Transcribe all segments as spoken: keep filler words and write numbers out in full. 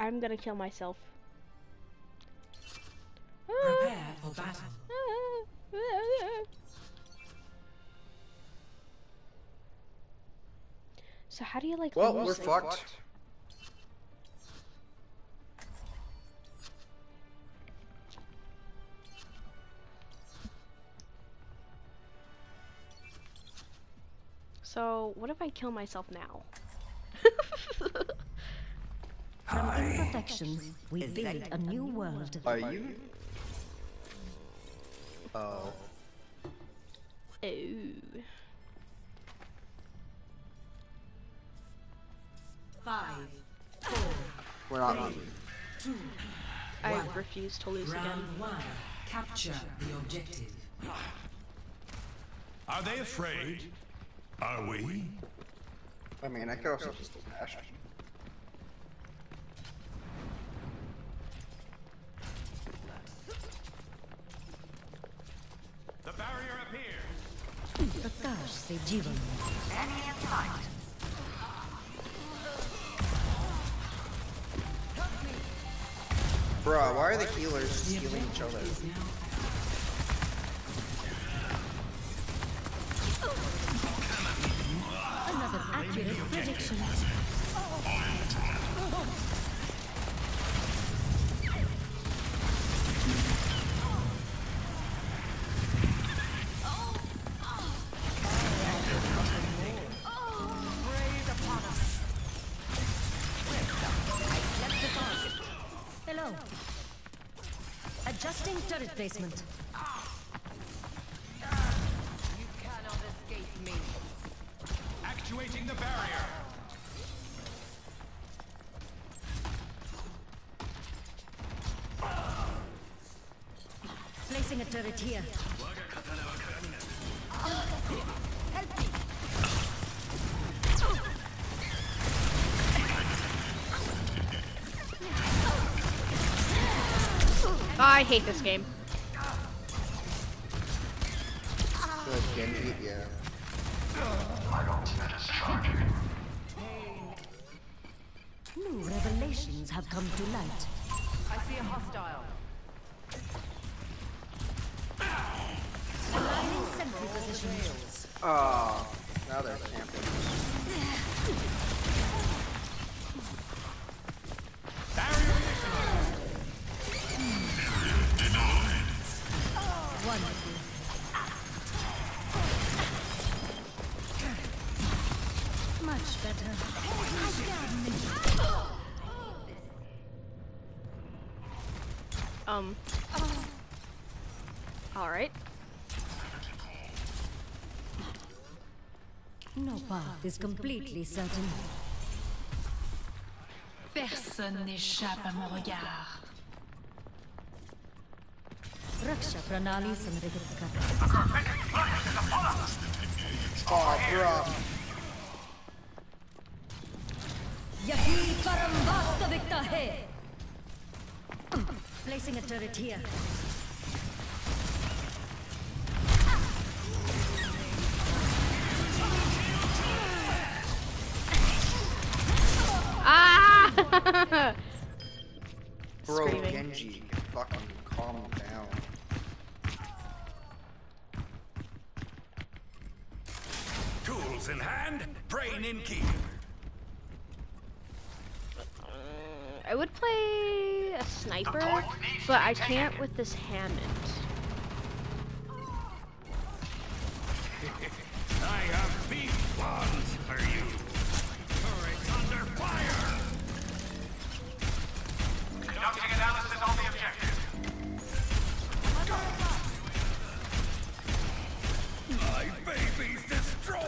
I'm gonna kill myself. Prepare for battle. So how do you like? Well, we're fucked. So what if I kill myself now? From imperfections, we build a new world. Are you? Oh. Oh. Five, four, we're not on. Two, I one. refuse to lose Round again. One. Capture the objective. Are they afraid? Are we? I mean, I could also just dash. The barrier appears. The gosh, save Jeevan. Enemy in sight. Bruh, why are the healers stealing each other? Another accurate prediction. Adjusting turret placement. You cannot escape me. Actuating the barrier. Placing a turret here. Help me. I hate this game. Good Genji, yeah. My ultimate is charging. New revelations have come to light. I see a hostile. Aligning sentry positions. Oh, now they're camping. Much better. Um. All right. No path is completely certain. Personne n'échappe à mon regard. Raksha Pranali Samritka. Oh, bro. Yahi Param Vastavikta hai. Placing a turret here. Ah! Bro, Genji, fucking calm down. In hand, brain in keep. Uh, I would play a sniper, but I can't with this Hammond. I have big ones for you. Turrets under fire. Conducting analysis on the objective. My baby's destroyed.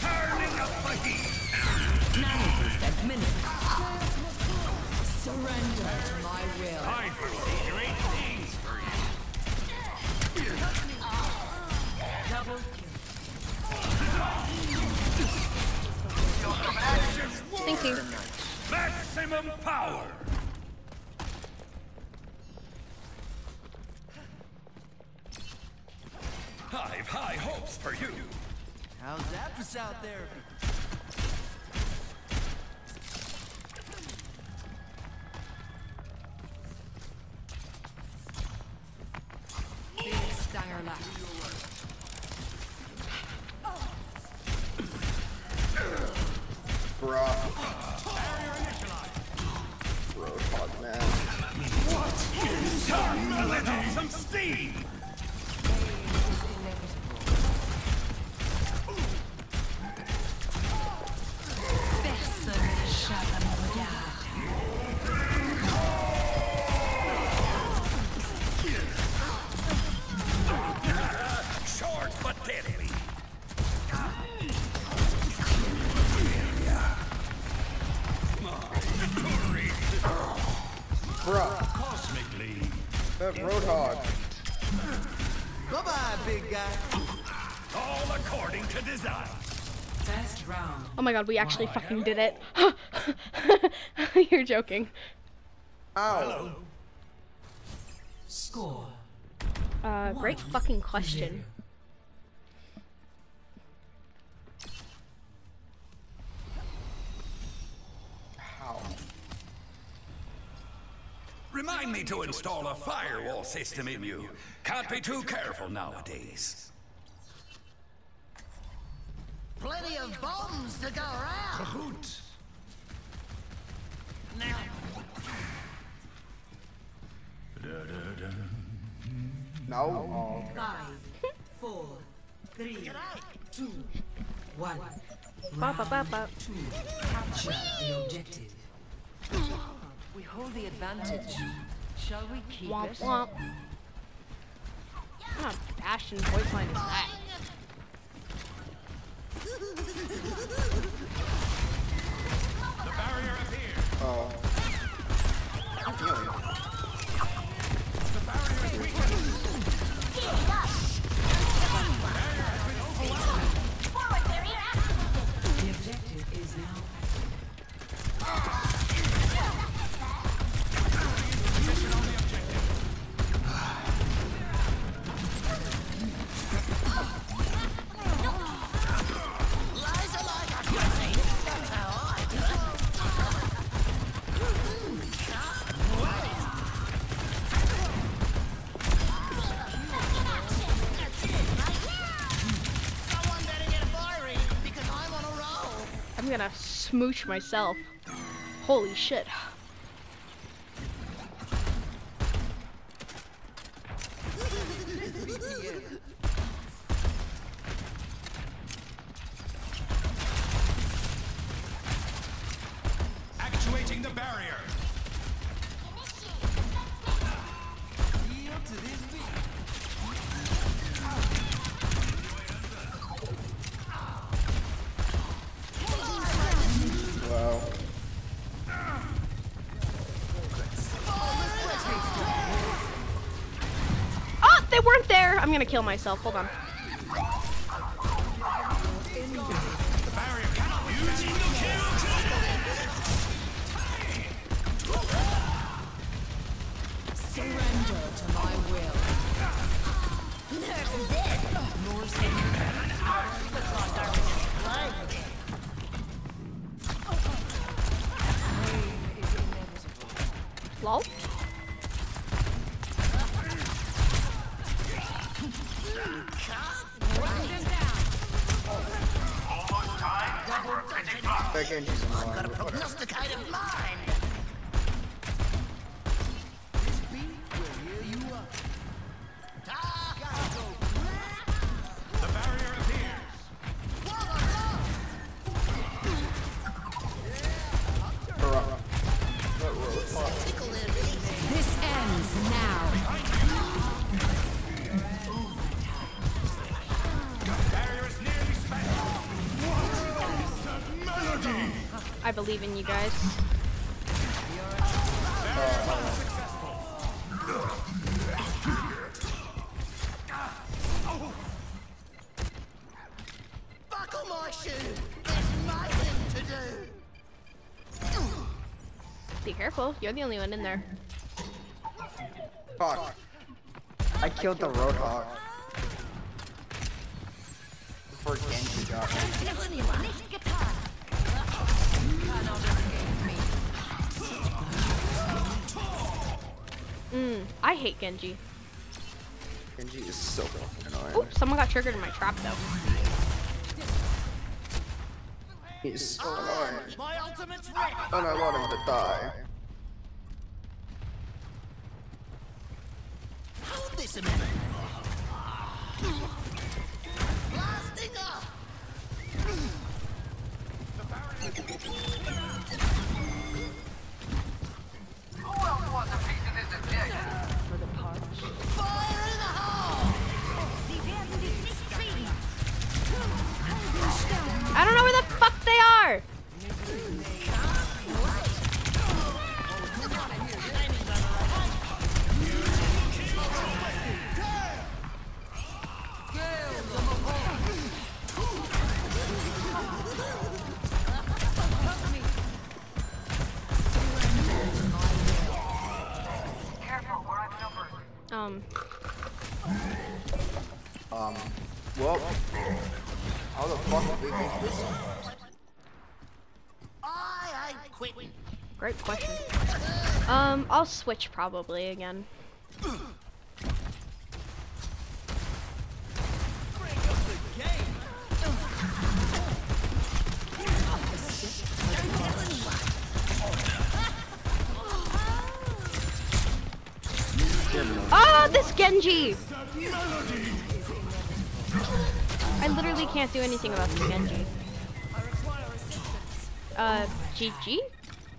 Turning up my heat! ninety percent minute. Surrender to my will. I foresee great things for you. Double kill. Thank you. Maximum power! I've high hopes for you. How's that for sound therapy? left. Bruh. Roadhog, man. What is our melody? Some steam! Roadhog. Bye-bye, big guy. All according to design. Best round. Oh my god, we actually my fucking did it. You're joking. Ow. Hello. Score. Uh, great One, fucking question. How? Remind me to install a firewall system in you. Can't be too careful nowadays. Plenty of bombs to go around. Cahoot. Now. No. Five, four, three, two, one. Papa, papa. Capture the objective. We hold the advantage. Shall we keep womp, it? Womp. What kind of fashion voice line is that? The barrier appears. Oh. The barrier is weakened. The barrier has been overwhelmed. Forward barrier activated. The objective is now activated. Gonna smooch myself. Holy shit. Actuating the barrier. They weren't there. I'm gonna kill myself. Hold on. Surrender to my will. Lol. I've got a prognosticated mind. This beat will hear you up. The barrier appears. This ends now. I believe in you guys. Buckle my shoe. There's nothing to do. Be careful. You're the only one in there. Fuck. I killed the Roadhog. Before Genji got me. Mm, I hate Genji. Genji Genji is so fucking annoying. Oops, someone got triggered in my trap though. He's so annoying. My ultimate's ready. And I want him to die. Hold this a minute. Blasting up. Who else wants a piece of this objective? For the punch. Fire in the hole! I don't know where the fuck they are! Um. Um. Well. How the fuck did they make this one? I quit. Great question. Um. I'll switch probably again. Break up the game. Oh, this Genji! I literally can't do anything about this Genji. Uh, G G?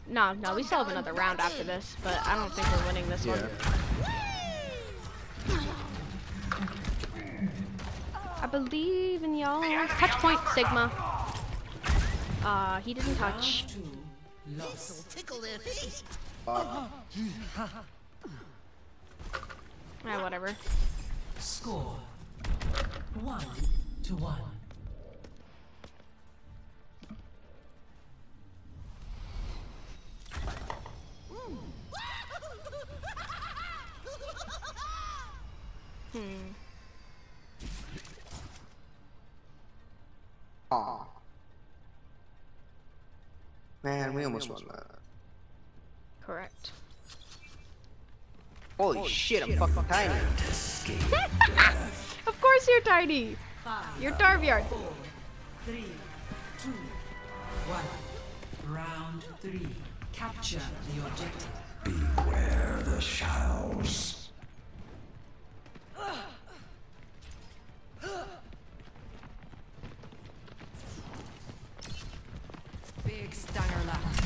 No, no, we still have another round after this, but I don't think we're winning this yeah. one. I believe in y'all. Touch point, Sigma. Uh, he didn't touch. Uh. Yeah, whatever. Score one to one. Hmm. Aw. Man, we almost won that. Correct. Holy, Holy shit, shit, I'm fucking tiny. Of course you're tiny. Five, you're Darvyard. Four, three, two, one. Round three. Capture the objective. Beware the shells. Big stinger left. What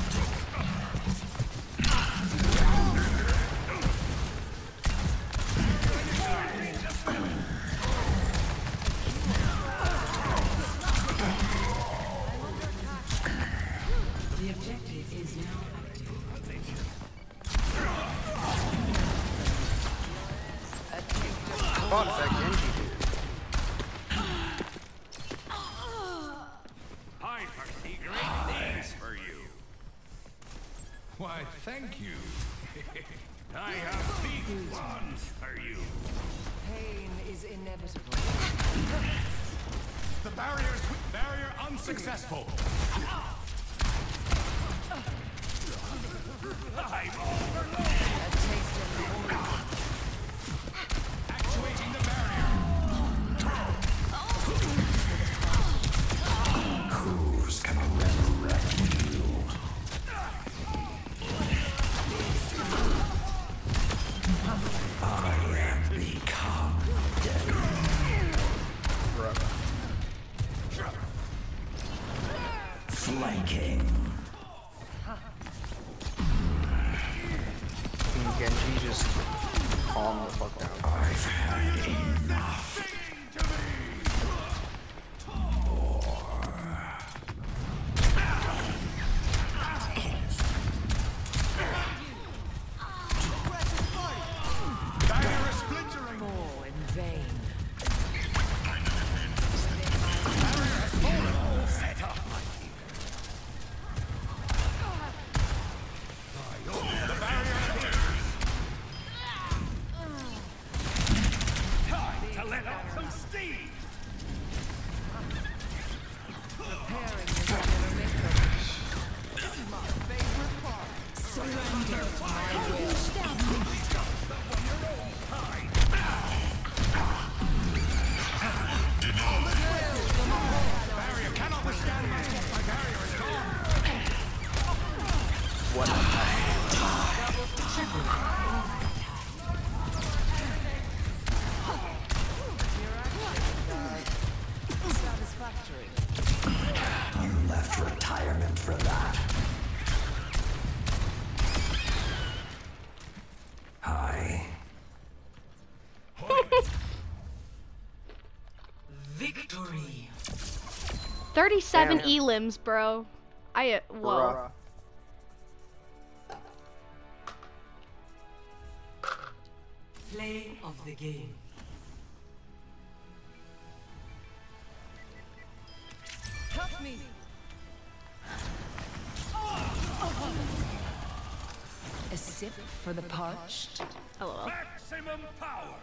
the fuck is that Genji dude? I foresee great things for you. Why, thank you. I have big plans for you. Pain is inevitable. The barrier's barrier unsuccessful. I'm overloaded. A taste of Waiting the barrier. Who's gonna resurrect you? I have become dead. Flanking. Genji just calm the fuck down. I've had enough. Surrender my will. What die, die, die. You left retirement for that. Hi. Victory. Thirty-seven damn. Elims, bro. I whoa. Play of the game. Help me. A sip for the parched. Hello. Maximum power.